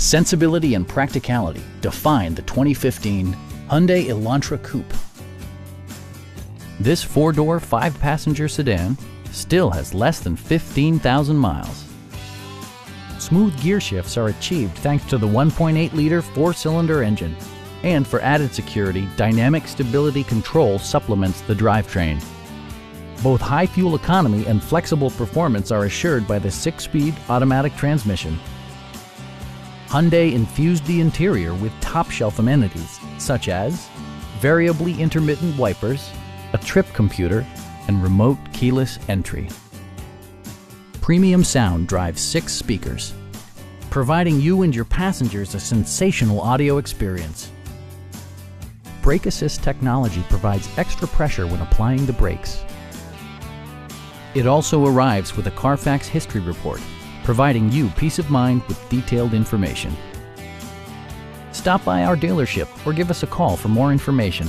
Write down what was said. Sensibility and practicality define the 2015 Hyundai Elantra Coupe. This four-door, five-passenger sedan still has less than 15,000 miles. Smooth gear shifts are achieved thanks to the 1.8-liter four-cylinder engine. And for added security, dynamic stability control supplements the drivetrain. Both high fuel economy and flexible performance are assured by the six-speed automatic transmission. Hyundai infused the interior with top-shelf amenities such as variably intermittent wipers, a trip computer, and remote keyless entry. Premium sound drives six speakers, providing you and your passengers a sensational audio experience. Brake assist technology provides extra pressure when applying the brakes. It also arrives with a Carfax history report, providing you peace of mind with detailed information. Stop by our dealership or give us a call for more information.